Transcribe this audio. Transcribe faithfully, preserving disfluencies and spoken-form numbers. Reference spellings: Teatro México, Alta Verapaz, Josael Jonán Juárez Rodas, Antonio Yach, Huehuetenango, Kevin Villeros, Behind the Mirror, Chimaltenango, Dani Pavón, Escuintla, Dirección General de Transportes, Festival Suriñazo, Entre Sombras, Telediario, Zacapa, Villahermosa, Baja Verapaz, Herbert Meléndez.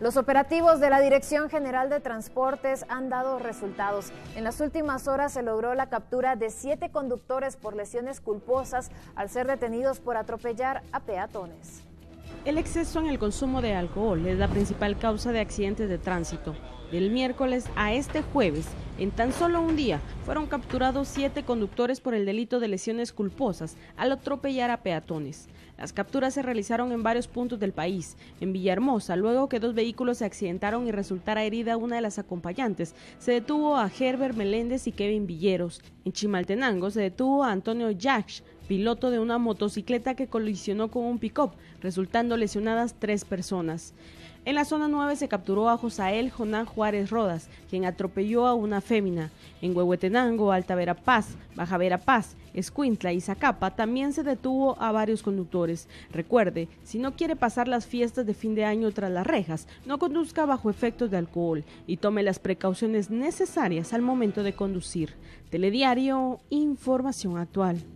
Los operativos de la Dirección General de Transportes han dado resultados. En las últimas horas se logró la captura de siete conductores por lesiones culposas al ser detenidos por atropellar a peatones. El exceso en el consumo de alcohol es la principal causa de accidentes de tránsito. Del miércoles a este jueves, en tan solo un día, fueron capturados siete conductores por el delito de lesiones culposas al atropellar a peatones. Las capturas se realizaron en varios puntos del país. En Villahermosa, luego que dos vehículos se accidentaron y resultara herida una de las acompañantes, se detuvo a Herbert Meléndez y Kevin Villeros. En Chimaltenango se detuvo a Antonio Yach, piloto de una motocicleta que colisionó con un pick-up, resultando lesionadas tres personas. En la zona nueve se capturó a Josael Jonán Juárez Rodas, quien atropelló a una fémina. En Huehuetenango, Alta Verapaz, Baja Verapaz, Escuintla y Zacapa también se detuvo a varios conductores. Recuerde, si no quiere pasar las fiestas de fin de año tras las rejas, no conduzca bajo efectos de alcohol y tome las precauciones necesarias al momento de conducir. Telediario, información actual.